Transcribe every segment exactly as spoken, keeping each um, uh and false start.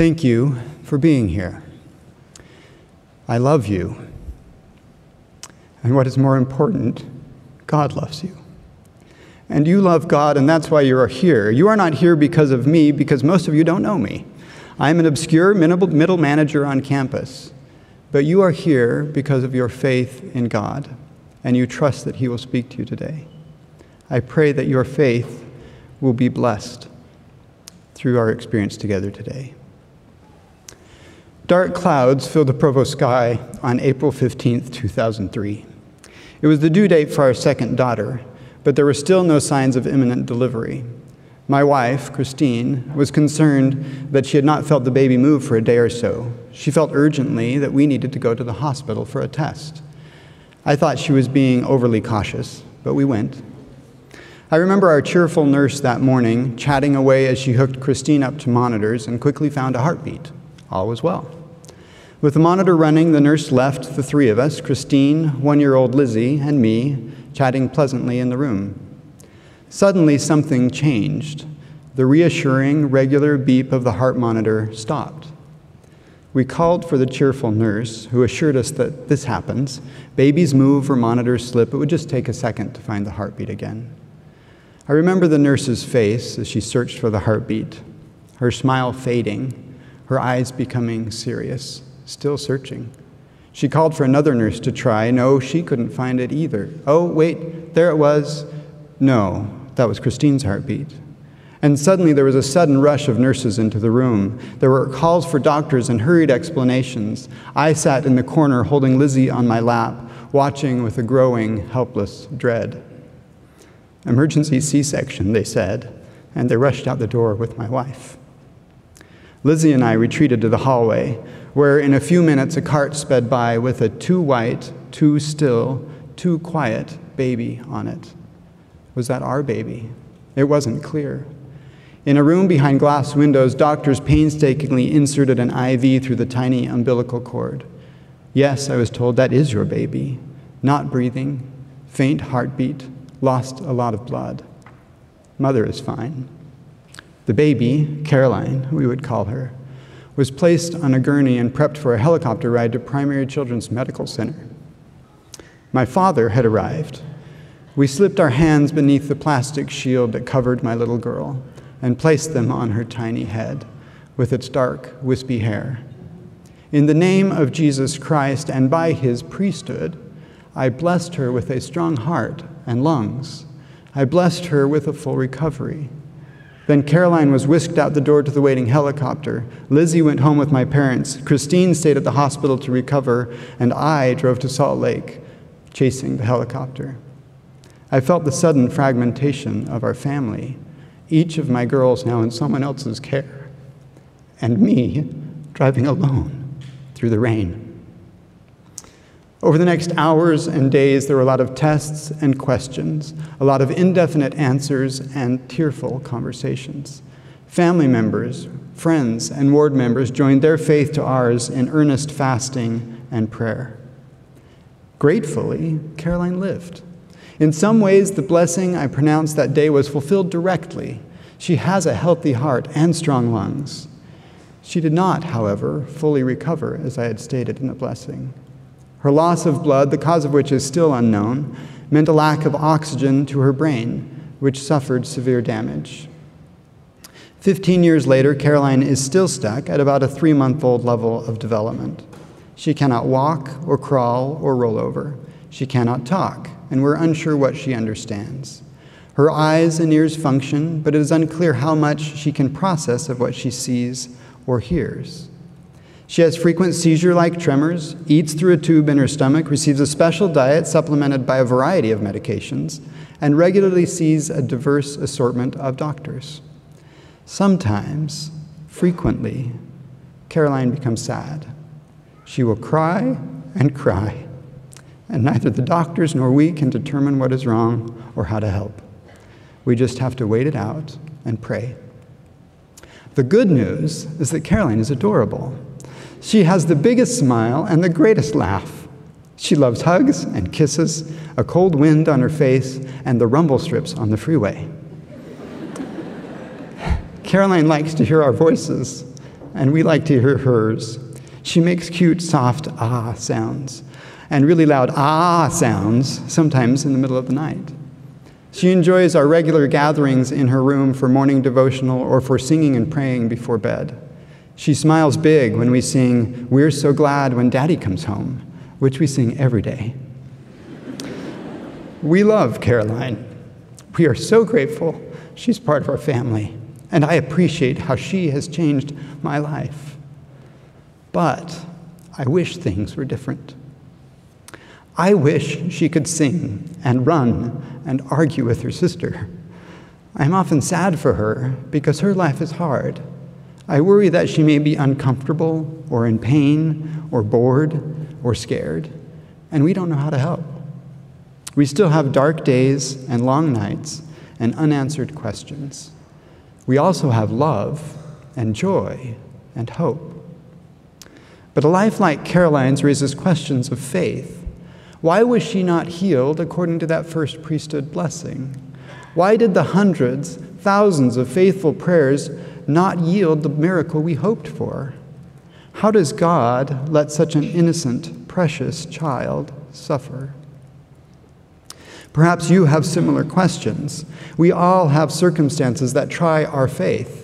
Thank you for being here. I love you. And what is more important, God loves you. And you love God, and that's why you are here. You are not here because of me, because most of you don't know me. I'm an obscure middle manager on campus. But you are here because of your faith in God, and you trust that He will speak to you today. I pray that your faith will be blessed through our experience together today. Dark clouds filled the Provo sky on April fifteenth, two thousand three. It was the due date for our second daughter, but there were still no signs of imminent delivery. My wife, Christine, was concerned that she had not felt the baby move for a day or so. She felt urgently that we needed to go to the hospital for a test. I thought she was being overly cautious, but we went. I remember our cheerful nurse that morning chatting away as she hooked Christine up to monitors and quickly found a heartbeat. All was well. With the monitor running, the nurse left the three of us, Christine, one-year-old Lizzie, and me, chatting pleasantly in the room. Suddenly, something changed. The reassuring, regular beep of the heart monitor stopped. We called for the cheerful nurse, who assured us that this happens. Babies move or monitors slip. It would just take a second to find the heartbeat again. I remember the nurse's face as she searched for the heartbeat, her smile fading, her eyes becoming serious, still searching. She called for another nurse to try. No, she couldn't find it either. Oh, wait, there it was. No, that was Christine's heartbeat. And suddenly there was a sudden rush of nurses into the room. There were calls for doctors and hurried explanations. I sat in the corner holding Lizzie on my lap, watching with a growing, helpless dread. Emergency C-section, they said, and they rushed out the door with my wife. Lizzie and I retreated to the hallway, where in a few minutes a cart sped by with a too white, too still, too quiet baby on it. Was that our baby? It wasn't clear. In a room behind glass windows, doctors painstakingly inserted an I V through the tiny umbilical cord. Yes, I was told, that is your baby. Not breathing, faint heartbeat, lost a lot of blood. Mother is fine. The baby, Caroline, we would call her, was placed on a gurney and prepped for a helicopter ride to Primary Children's Medical Center. My father had arrived. We slipped our hands beneath the plastic shield that covered my little girl and placed them on her tiny head with its dark, wispy hair. In the name of Jesus Christ and by His priesthood, I blessed her with a strong heart and lungs. I blessed her with a full recovery. Then Caroline was whisked out the door to the waiting helicopter. Lizzie went home with my parents. Christine stayed at the hospital to recover, and I drove to Salt Lake, chasing the helicopter. I felt the sudden fragmentation of our family, each of my girls now in someone else's care, and me driving alone through the rain. Over the next hours and days, there were a lot of tests and questions, a lot of indefinite answers and tearful conversations. Family members, friends, and ward members joined their faith to ours in earnest fasting and prayer. Gratefully, Caroline lived. In some ways, the blessing I pronounced that day was fulfilled directly. She has a healthy heart and strong lungs. She did not, however, fully recover, as I had stated in the blessing. Her loss of blood, the cause of which is still unknown, meant a lack of oxygen to her brain, which suffered severe damage. Fifteen years later, Caroline is still stuck at about a three-month-old level of development. She cannot walk or crawl or roll over. She cannot talk, and we're unsure what she understands. Her eyes and ears function, but it is unclear how much she can process of what she sees or hears. She has frequent seizure-like tremors, eats through a tube in her stomach, receives a special diet supplemented by a variety of medications, and regularly sees a diverse assortment of doctors. Sometimes, frequently, Caroline becomes sad. She will cry and cry, and neither the doctors nor we can determine what is wrong or how to help. We just have to wait it out and pray. The good news is that Caroline is adorable. She has the biggest smile and the greatest laugh. She loves hugs and kisses, a cold wind on her face, and the rumble strips on the freeway. Caroline likes to hear our voices and we like to hear hers. She makes cute, soft ah sounds and really loud ah sounds, sometimes in the middle of the night. She enjoys our regular gatherings in her room for morning devotional or for singing and praying before bed. She smiles big when we sing, "We're so glad when Daddy comes home," which we sing every day. We love Caroline. We are so grateful she's part of our family, and I appreciate how she has changed my life. But I wish things were different. I wish she could sing and run and argue with her sister. I'm often sad for her because her life is hard. I worry that she may be uncomfortable or in pain or bored or scared, and we don't know how to help. We still have dark days and long nights and unanswered questions. We also have love and joy and hope. But a life like Caroline's raises questions of faith. Why was she not healed according to that first priesthood blessing? Why did the hundreds, thousands of faithful prayers not yield the miracle we hoped for? How does God let such an innocent, precious child suffer? Perhaps you have similar questions. We all have circumstances that try our faith.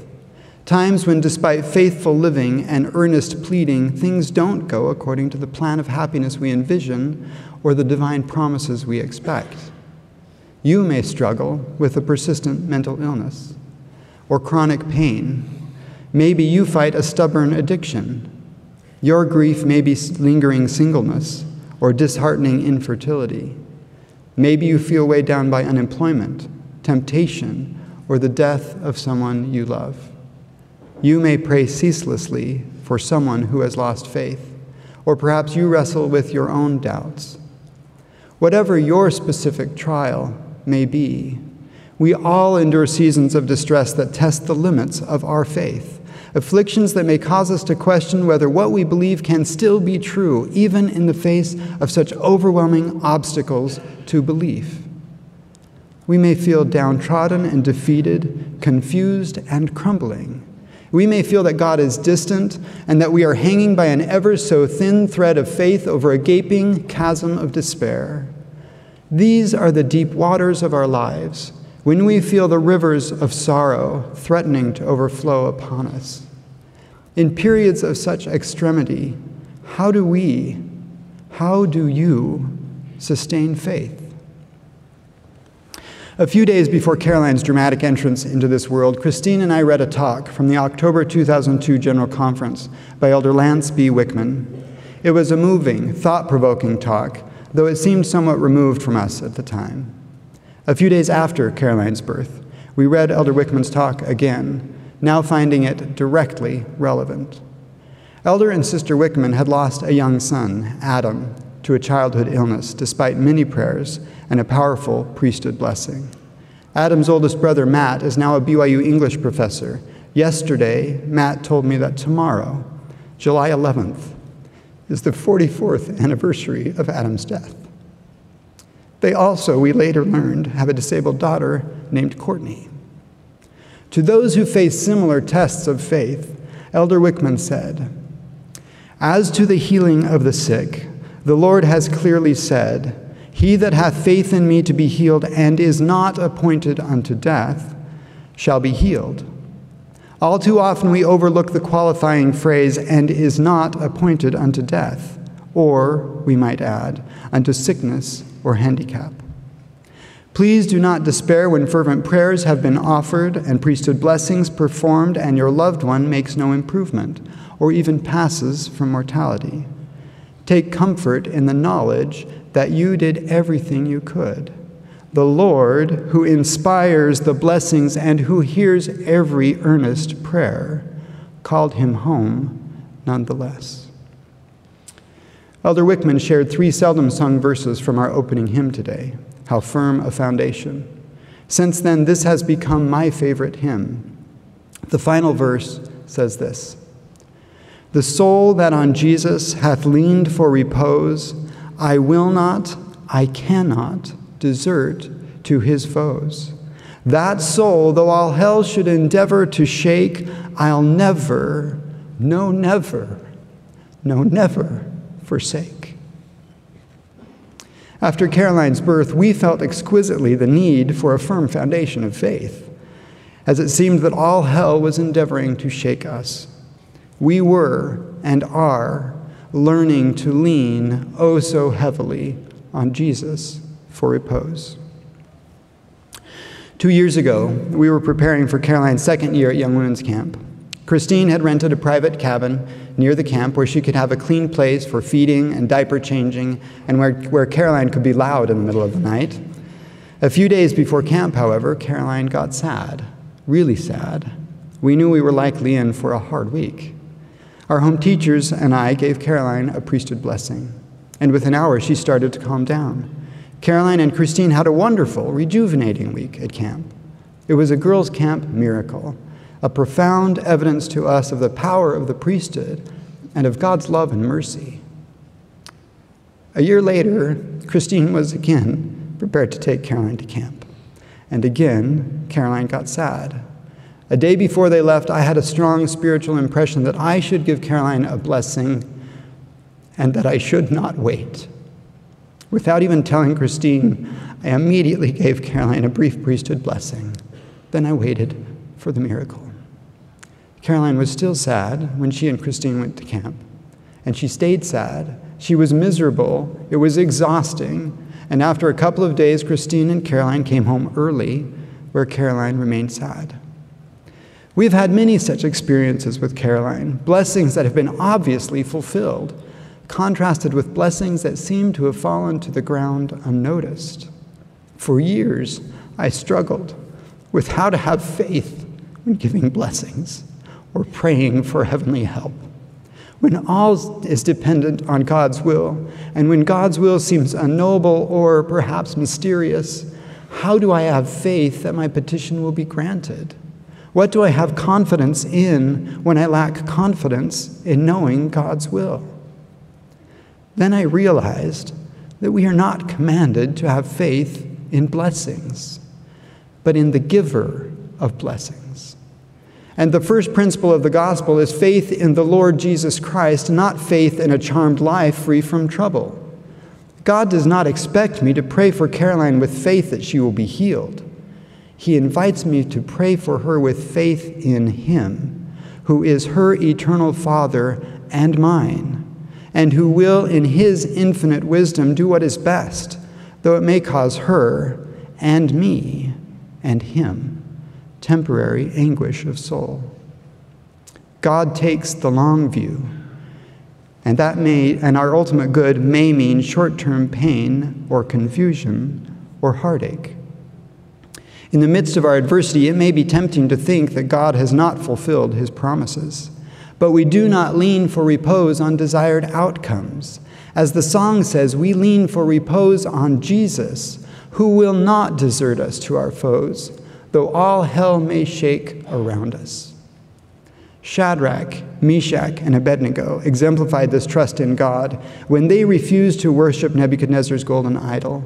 Times when, despite faithful living and earnest pleading, things don't go according to the plan of happiness we envision or the divine promises we expect. You may struggle with a persistent mental illness or chronic pain. Maybe you fight a stubborn addiction. Your grief may be lingering singleness or disheartening infertility. Maybe you feel weighed down by unemployment, temptation, or the death of someone you love. You may pray ceaselessly for someone who has lost faith, or perhaps you wrestle with your own doubts. Whatever your specific trial may be, we all endure seasons of distress that test the limits of our faith, afflictions that may cause us to question whether what we believe can still be true, even in the face of such overwhelming obstacles to belief. We may feel downtrodden and defeated, confused and crumbling. We may feel that God is distant and that we are hanging by an ever so thin thread of faith over a gaping chasm of despair. These are the deep waters of our lives, when we feel the rivers of sorrow threatening to overflow upon us. In periods of such extremity, how do we, how do you sustain faith? A few days before Caroline's dramatic entrance into this world, Christine and I read a talk from the October two thousand two General Conference by Elder Lance B. Wickman. It was a moving, thought-provoking talk, though it seemed somewhat removed from us at the time. A few days after Caroline's birth, we read Elder Wickman's talk again, now finding it directly relevant. Elder and Sister Wickman had lost a young son, Adam, to a childhood illness, despite many prayers and a powerful priesthood blessing. Adam's oldest brother, Matt, is now a B Y U English professor. Yesterday, Matt told me that tomorrow, July eleventh, is the forty-fourth anniversary of Adam's death. They also, we later learned, have a disabled daughter named Courtney. To those who face similar tests of faith, Elder Wickman said, "As to the healing of the sick, the Lord has clearly said, 'He that hath faith in me to be healed and is not appointed unto death shall be healed.' All too often we overlook the qualifying phrase, 'and is not appointed unto death,' or, we might add, unto sickness or handicap. Please do not despair when fervent prayers have been offered and priesthood blessings performed and your loved one makes no improvement or even passes from mortality. Take comfort in the knowledge that you did everything you could. The Lord, who inspires the blessings and who hears every earnest prayer, called him home nonetheless." Elder Wickman shared three seldom sung verses from our opening hymn today, "How Firm a Foundation." Since then, this has become my favorite hymn. The final verse says this, "The soul that on Jesus hath leaned for repose, I will not, I cannot desert to his foes. That soul, though all hell should endeavor to shake, I'll never, no, never, no, never forsake. After Caroline's birth, we felt exquisitely the need for a firm foundation of faith, as it seemed that all hell was endeavoring to shake us. We were, and are, learning to lean oh so heavily on Jesus for repose. Two years ago, we were preparing for Caroline's second year at Young Women's Camp. Christine had rented a private cabin near the camp where she could have a clean place for feeding and diaper changing, and where, where Caroline could be loud in the middle of the night. A few days before camp, however, Caroline got sad, really sad. We knew we were likely in for a hard week. Our home teachers and I gave Caroline a priesthood blessing, and within hours she started to calm down. Caroline and Christine had a wonderful, rejuvenating week at camp. It was a girls' camp miracle, a profound evidence to us of the power of the priesthood and of God's love and mercy. A year later, Christine was again prepared to take Caroline to camp. And again, Caroline got sad. A day before they left, I had a strong spiritual impression that I should give Caroline a blessing and that I should not wait. Without even telling Christine, I immediately gave Caroline a brief priesthood blessing. Then I waited for the miracle. Caroline was still sad when she and Christine went to camp, and she stayed sad. She was miserable. It was exhausting. And after a couple of days, Christine and Caroline came home early, where Caroline remained sad. We've had many such experiences with Caroline, blessings that have been obviously fulfilled, contrasted with blessings that seem to have fallen to the ground unnoticed. For years, I struggled with how to have faith when giving blessings or praying for heavenly help, when all is dependent on God's will, and when God's will seems unknowable or perhaps mysterious. How do I have faith that my petition will be granted? What do I have confidence in when I lack confidence in knowing God's will? Then I realized that we are not commanded to have faith in blessings, but in the giver of blessings. And the first principle of the gospel is faith in the Lord Jesus Christ, not faith in a charmed life free from trouble. God does not expect me to pray for Caroline with faith that she will be healed. He invites me to pray for her with faith in Him, who is her eternal Father and mine, and who will, in His infinite wisdom, do what is best, though it may cause her and me and him temporary anguish of soul. God takes the long view, and that may, and our ultimate good may mean short-term pain or confusion or heartache. In the midst of our adversity, it may be tempting to think that God has not fulfilled His promises, but we do not lean for repose on desired outcomes. As the song says, we lean for repose on Jesus, who will not desert us to our foes, though all hell may shake around us. Shadrach, Meshach, and Abednego exemplified this trust in God when they refused to worship Nebuchadnezzar's golden idol.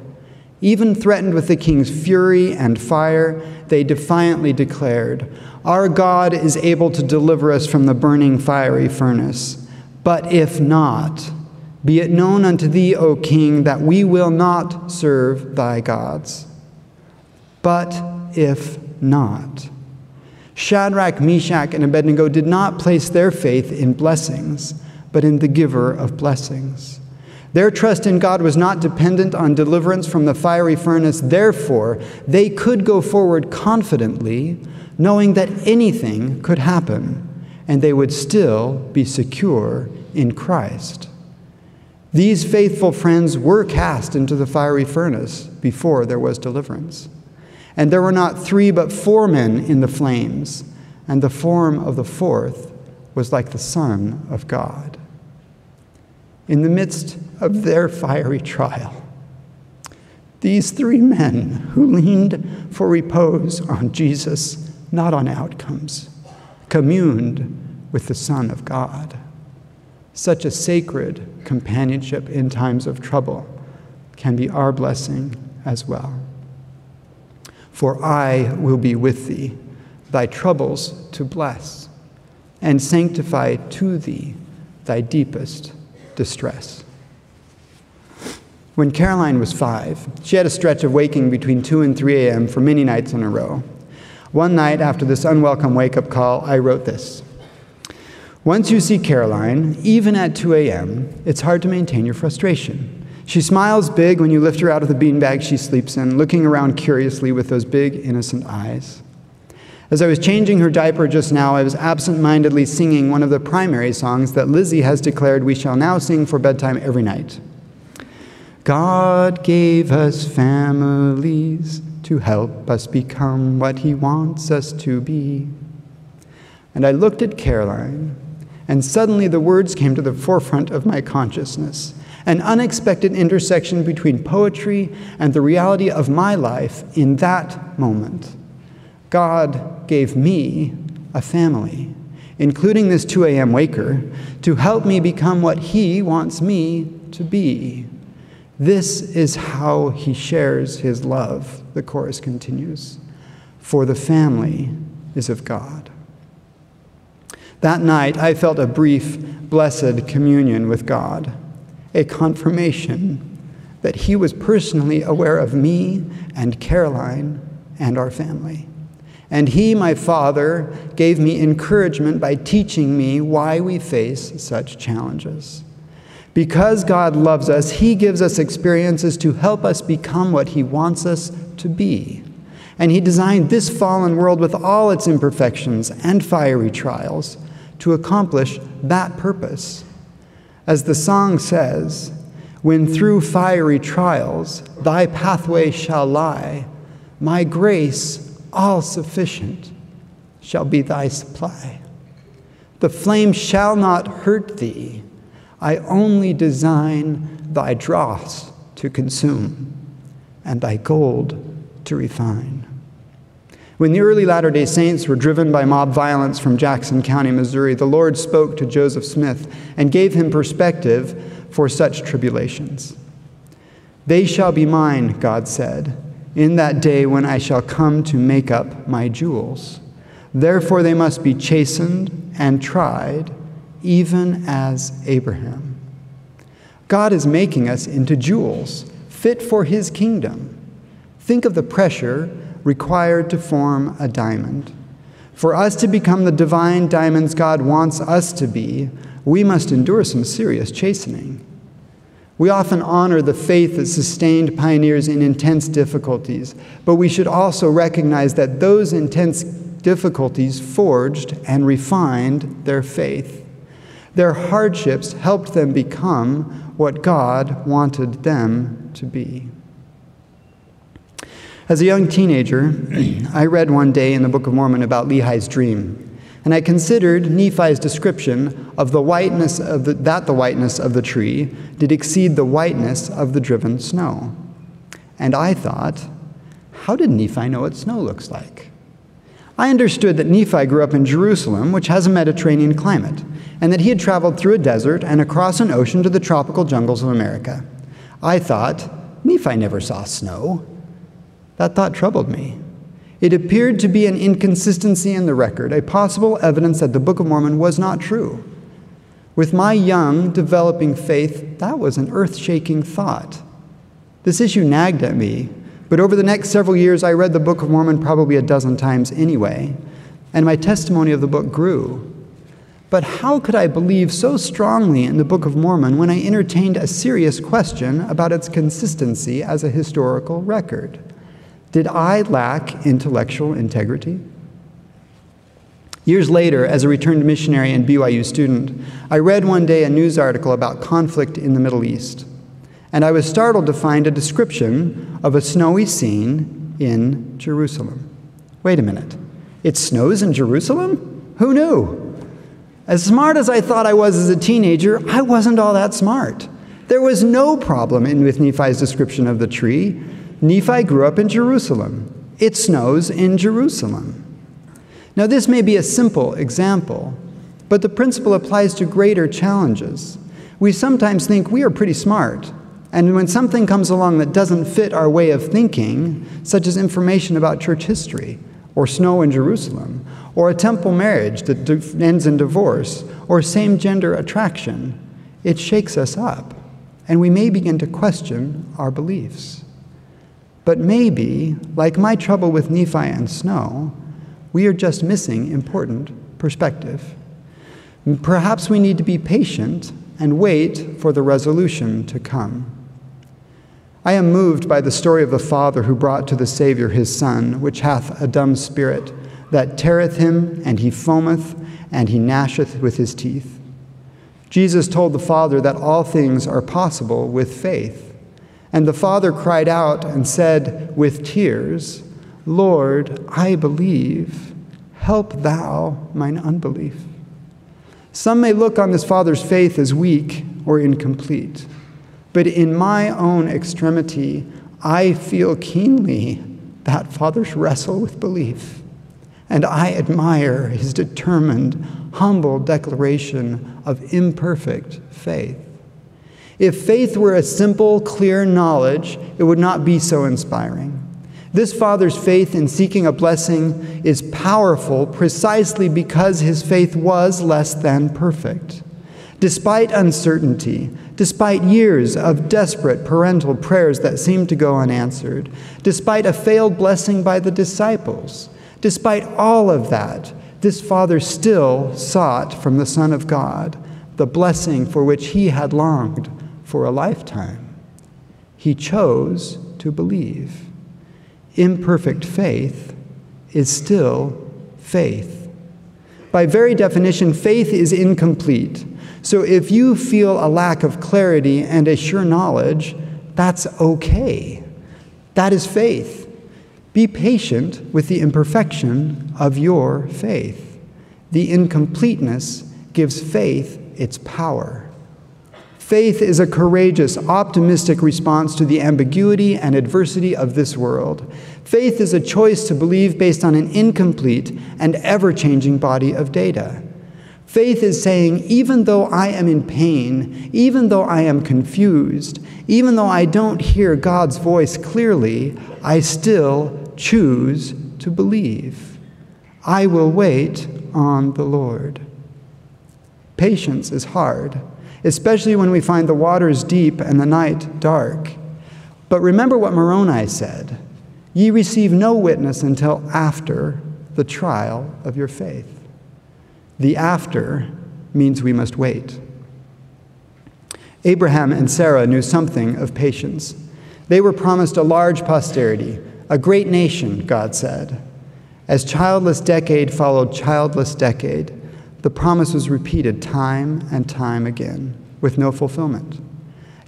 Even threatened with the king's fury and fire, they defiantly declared, "Our God is able to deliver us from the burning fiery furnace. But if not, be it known unto thee, O king, that we will not serve thy gods." But if not. Shadrach, Meshach, and Abednego did not place their faith in blessings, but in the giver of blessings. Their trust in God was not dependent on deliverance from the fiery furnace. Therefore, they could go forward confidently, knowing that anything could happen, and they would still be secure in Christ. These faithful friends were cast into the fiery furnace before there was deliverance. And there were not three but four men in the flames, and the form of the fourth was like the Son of God. In the midst of their fiery trial, these three men who leaned for repose on Jesus, not on outcomes, communed with the Son of God. Such a sacred companionship in times of trouble can be our blessing as well. "For I will be with thee, thy troubles to bless, and sanctify to thee thy deepest distress. When Caroline was five, she had a stretch of waking between two and three A M for many nights in a row. One night after this unwelcome wake-up call, I wrote this. Once you see Caroline, even at two A M, it's hard to maintain your frustration. She smiles big when you lift her out of the beanbag she sleeps in, looking around curiously with those big, innocent eyes. As I was changing her diaper just now, I was absent-mindedly singing one of the primary songs that Lizzie has declared we shall now sing for bedtime every night. God gave us families to help us become what he wants us to be. And I looked at Caroline, and suddenly the words came to the forefront of my consciousness, an unexpected intersection between poetry and the reality of my life in that moment. God gave me a family, including this two A M waker, to help me become what he wants me to be. This is how he shares his love, the chorus continues, for the family is of God. That night, I felt a brief, blessed communion with God, a confirmation that he was personally aware of me and Caroline and our family. And he, my father, gave me encouragement by teaching me why we face such challenges. Because God loves us, he gives us experiences to help us become what he wants us to be. And he designed this fallen world with all its imperfections and fiery trials to accomplish that purpose. As the song says, when through fiery trials thy pathway shall lie, my grace all sufficient shall be thy supply. The flame shall not hurt thee, I only design thy dross to consume and thy gold to refine. When the early Latter-day Saints were driven by mob violence from Jackson County, Missouri, the Lord spoke to Joseph Smith and gave him perspective for such tribulations. They shall be mine, God said, in that day when I shall come to make up my jewels. Therefore they must be chastened and tried, even as Abraham. God is making us into jewels, fit for his kingdom. Think of the pressure required to form a diamond. For us to become the divine diamonds God wants us to be, we must endure some serious chastening. We often honor the faith that sustained pioneers in intense difficulties, but we should also recognize that those intense difficulties forged and refined their faith. Their hardships helped them become what God wanted them to be. As a young teenager, I read one day in the Book of Mormon about Lehi's dream, and I considered Nephi's description of the whiteness of the, that the whiteness of the tree did exceed the whiteness of the driven snow. And I thought, how did Nephi know what snow looks like? I understood that Nephi grew up in Jerusalem, which has a Mediterranean climate, and that he had traveled through a desert and across an ocean to the tropical jungles of America. I thought, Nephi never saw snow. That thought troubled me. It appeared to be an inconsistency in the record, a possible evidence that the Book of Mormon was not true. With my young, developing faith, that was an earth-shaking thought. This issue nagged at me, but over the next several years, I read the Book of Mormon probably a dozen times anyway, and my testimony of the book grew. But how could I believe so strongly in the Book of Mormon when I entertained a serious question about its consistency as a historical record? Did I lack intellectual integrity? Years later, as a returned missionary and B Y U student, I read one day a news article about conflict in the Middle East, and I was startled to find a description of a snowy scene in Jerusalem. Wait a minute, it snows in Jerusalem? Who knew? As smart as I thought I was as a teenager, I wasn't all that smart. There was no problem in, with Nephi's description of the tree. Nephi grew up in Jerusalem. It snows in Jerusalem. Now, this may be a simple example, but the principle applies to greater challenges. We sometimes think we are pretty smart, and when something comes along that doesn't fit our way of thinking, such as information about church history, or snow in Jerusalem, or a temple marriage that ends in divorce, or same-gender attraction, it shakes us up, and we may begin to question our beliefs. But maybe, like my trouble with Nephi and snow, we are just missing important perspective. Perhaps we need to be patient and wait for the resolution to come. I am moved by the story of the father who brought to the Savior his son, which hath a dumb spirit, that teareth him, and he foameth, and he gnasheth with his teeth. Jesus told the Father that all things are possible with faith. And the Father cried out and said with tears, Lord, I believe, help thou mine unbelief. Some may look on this Father's faith as weak or incomplete, but in my own extremity, I feel keenly that Father's wrestle with belief. And I admire his determined, humble declaration of imperfect faith. If faith were a simple, clear knowledge, it would not be so inspiring. This father's faith in seeking a blessing is powerful precisely because his faith was less than perfect. Despite uncertainty, despite years of desperate parental prayers that seemed to go unanswered, despite a failed blessing by the disciples, despite all of that, this father still sought from the Son of God the blessing for which he had longed for a lifetime. He chose to believe. Imperfect faith is still faith. By very definition, faith is incomplete. So if you feel a lack of clarity and a sure knowledge, that's okay. That is faith. Be patient with the imperfection of your faith. The incompleteness gives faith its power. Faith is a courageous, optimistic response to the ambiguity and adversity of this world. Faith is a choice to believe based on an incomplete and ever-changing body of data. Faith is saying, even though I am in pain, even though I am confused, even though I don't hear God's voice clearly, I still choose to believe. I will wait on the Lord. Patience is hard, especially when we find the waters deep and the night dark. But remember what Moroni said, "Ye receive no witness until after the trial of your faith." The after means we must wait. Abraham and Sarah knew something of patience. They were promised a large posterity, a great nation, God said. As childless decade followed childless decade, the promise was repeated time and time again, with no fulfillment.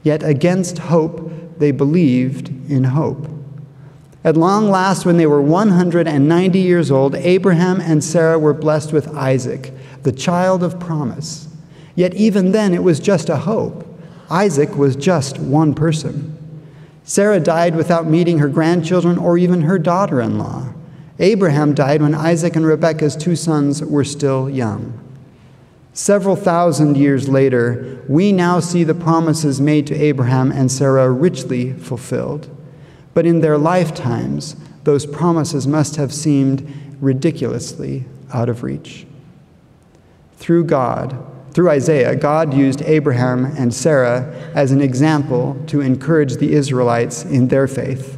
Yet against hope, they believed in hope. At long last, when they were one hundred ninety years old, Abraham and Sarah were blessed with Isaac, the child of promise. Yet even then, it was just a hope. Isaac was just one person. Sarah died without meeting her grandchildren or even her daughter-in-law. Abraham died when Isaac and Rebecca's two sons were still young. Several thousand years later, we now see the promises made to Abraham and Sarah richly fulfilled. But in their lifetimes, those promises must have seemed ridiculously out of reach. Through God, through Isaiah, God used Abraham and Sarah as an example to encourage the Israelites in their faith.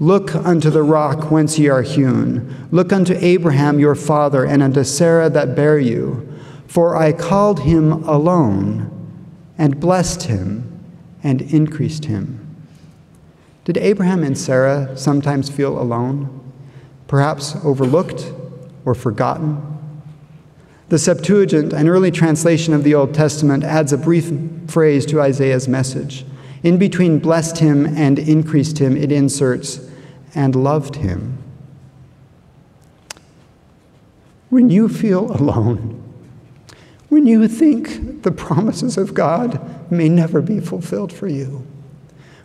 Look unto the rock whence ye are hewn. Look unto Abraham your father, and unto Sarah that bare you. For I called him alone, and blessed him, and increased him. Did Abraham and Sarah sometimes feel alone, perhaps overlooked or forgotten? The Septuagint, an early translation of the Old Testament, adds a brief phrase to Isaiah's message. In between blessed him and increased him, it inserts, and loved him. When you feel alone, when you think the promises of God may never be fulfilled for you,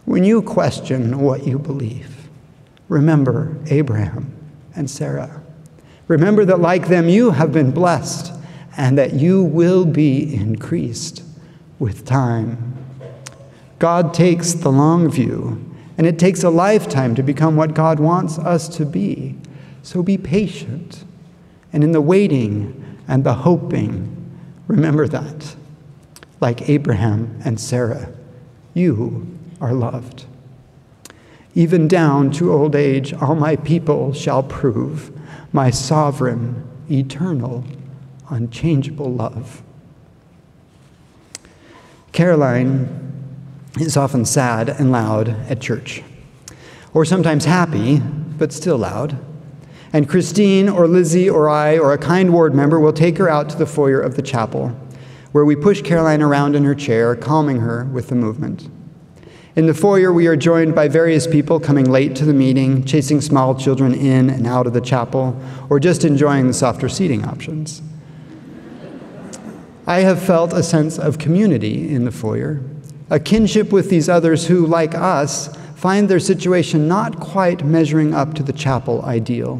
when you question what you believe, remember Abraham and Sarah. Remember that like them, you have been blessed and that you will be increased with time. God takes the long view, and it takes a lifetime to become what God wants us to be. So be patient And in the waiting and the hoping, remember that, like Abraham and Sarah, you are loved. Even down to old age, all my people shall prove my sovereign, eternal, unchangeable love. Caroline is often sad and loud at church, or sometimes happy, but still loud. And Christine or Lizzie or I or a kind ward member will take her out to the foyer of the chapel, where we push Caroline around in her chair, calming her with the movement. In the foyer, we are joined by various people coming late to the meeting, chasing small children in and out of the chapel, or just enjoying the softer seating options. I have felt a sense of community in the foyer, a kinship with these others who, like us, find their situation not quite measuring up to the chapel ideal.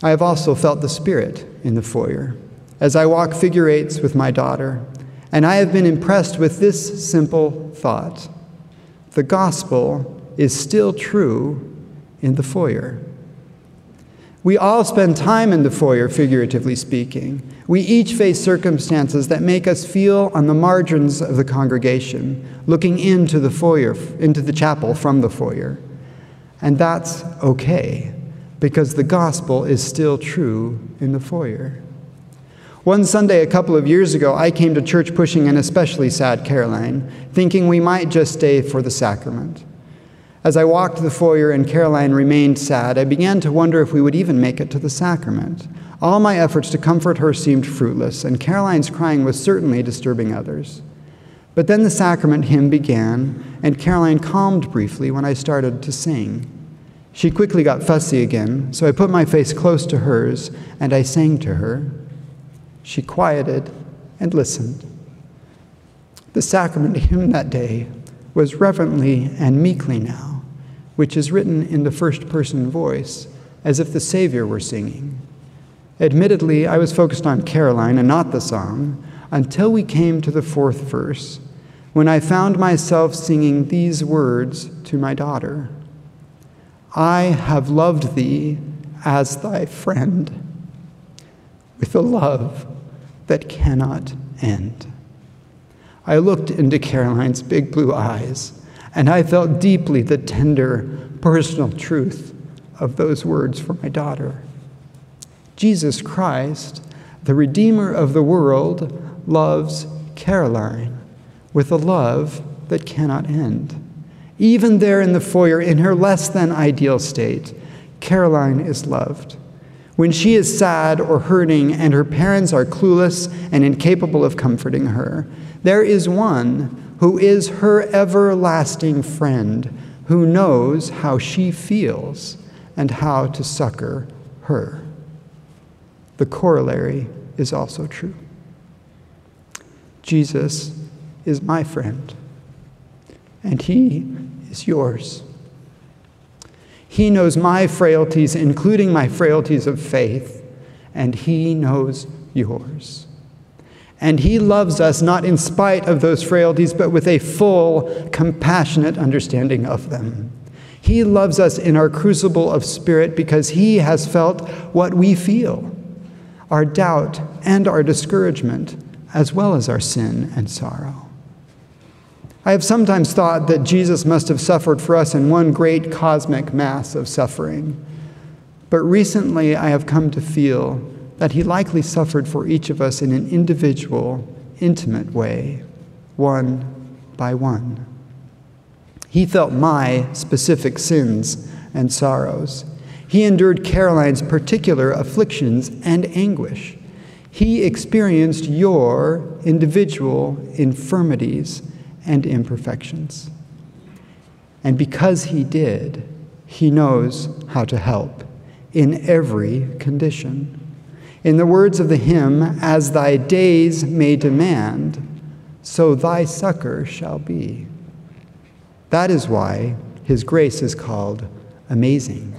I have also felt the Spirit in the foyer as I walk figure eights with my daughter, and I have been impressed with this simple thought: the gospel is still true in the foyer. We all spend time in the foyer, figuratively speaking. We each face circumstances that make us feel on the margins of the congregation, looking into the foyer, into the chapel from the foyer. And that's okay, because the gospel is still true in the foyer. One Sunday a couple of years ago, I came to church pushing an especially sad Caroline, thinking we might just stay for the sacrament. As I walked the foyer and Caroline remained sad, I began to wonder if we would even make it to the sacrament. All my efforts to comfort her seemed fruitless, and Caroline's crying was certainly disturbing others. But then the sacrament hymn began, and Caroline calmed briefly when I started to sing. She quickly got fussy again, so I put my face close to hers, and I sang to her. She quieted and listened. The sacrament hymn that day was reverently and meekly now, which is written in the first-person voice, as if the Savior were singing. Admittedly, I was focused on Caroline and not the song, until we came to the fourth verse, when I found myself singing these words to my daughter: I have loved thee as thy friend, with a love that cannot end. I looked into Caroline's big blue eyes, and I felt deeply the tender, personal truth of those words for my daughter. Jesus Christ, the Redeemer of the world, loves Caroline with a love that cannot end. Even there in the foyer, in her less than ideal state, Caroline is loved. When she is sad or hurting and her parents are clueless and incapable of comforting her, there is one who is her everlasting friend, who knows how she feels and how to succor her. The corollary is also true. Jesus is my friend, and he is yours. He knows my frailties, including my frailties of faith, and he knows yours. And he loves us not in spite of those frailties, but with a full, compassionate understanding of them. He loves us in our crucible of spirit because he has felt what we feel, our doubt and our discouragement, as well as our sin and sorrow. I have sometimes thought that Jesus must have suffered for us in one great cosmic mass of suffering. But recently I have come to feel that he likely suffered for each of us in an individual, intimate way, one by one. He felt my specific sins and sorrows. He endured Caroline's particular afflictions and anguish. He experienced your individual infirmities and imperfections. And because he did, he knows how to help in every condition. In the words of the hymn, as thy days may demand, so thy succor shall be. That is why his grace is called amazing.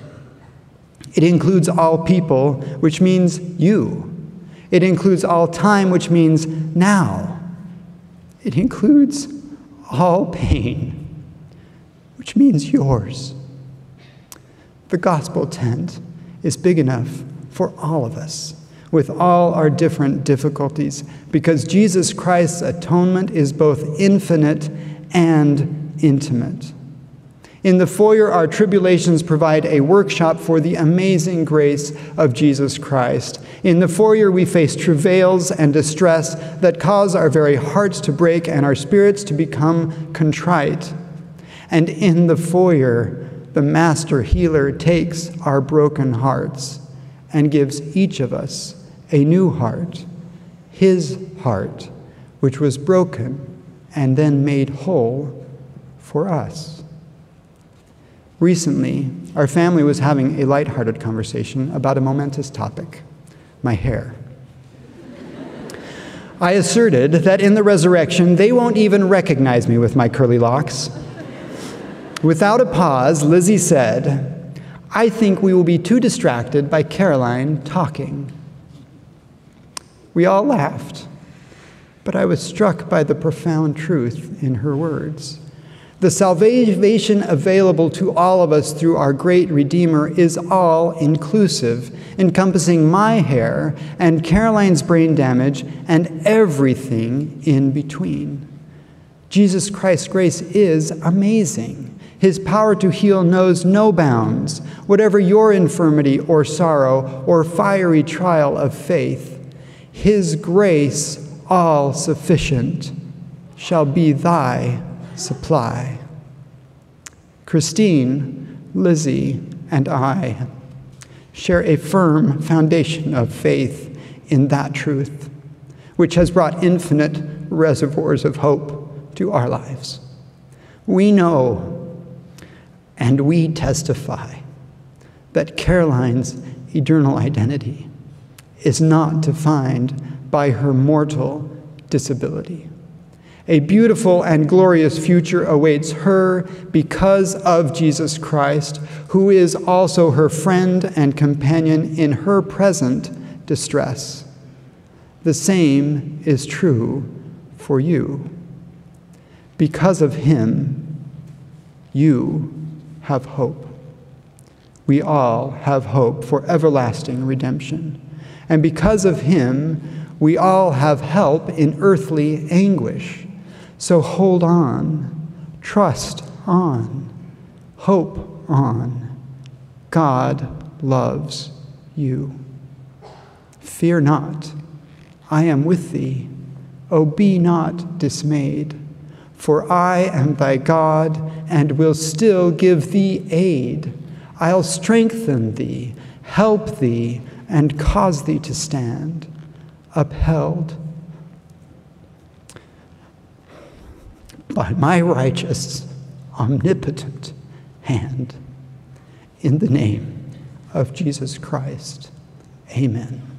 It includes all people, which means you. It includes all time, which means now. It includes all pain, which means yours. The gospel tent is big enough for all of us, with all our different difficulties, because Jesus Christ's atonement is both infinite and intimate. In the foyer, our tribulations provide a workshop for the amazing grace of Jesus Christ. In the foyer, we face travails and distress that cause our very hearts to break and our spirits to become contrite. And in the foyer, the Master Healer takes our broken hearts and gives each of us a new heart, his heart, which was broken and then made whole for us. Recently, our family was having a lighthearted conversation about a momentous topic, my hair. I asserted that in the resurrection, they won't even recognize me with my curly locks. Without a pause, Lizzie said, "I think we will be too distracted by Caroline talking." We all laughed, but I was struck by the profound truth in her words. The salvation available to all of us through our great Redeemer is all-inclusive, encompassing my hair and Caroline's brain damage and everything in between. Jesus Christ's grace is amazing. His power to heal knows no bounds. Whatever your infirmity or sorrow or fiery trial of faith, his grace, all-sufficient, shall be thy supply. Christine, Lizzie, and I share a firm foundation of faith in that truth, which has brought infinite reservoirs of hope to our lives. We know and we testify that Caroline's eternal identity is not defined by her mortal disability. A beautiful and glorious future awaits her because of Jesus Christ, who is also her friend and companion in her present distress. The same is true for you. Because of him, you have hope. We all have hope for everlasting redemption. And because of him, we all have help in earthly anguish. So hold on, trust on, hope on. God loves you. Fear not, I am with thee. O be not dismayed, for I am thy God and will still give thee aid. I'll strengthen thee, help thee, and cause thee to stand upheld by my righteous, omnipotent hand. In the name of Jesus Christ, amen.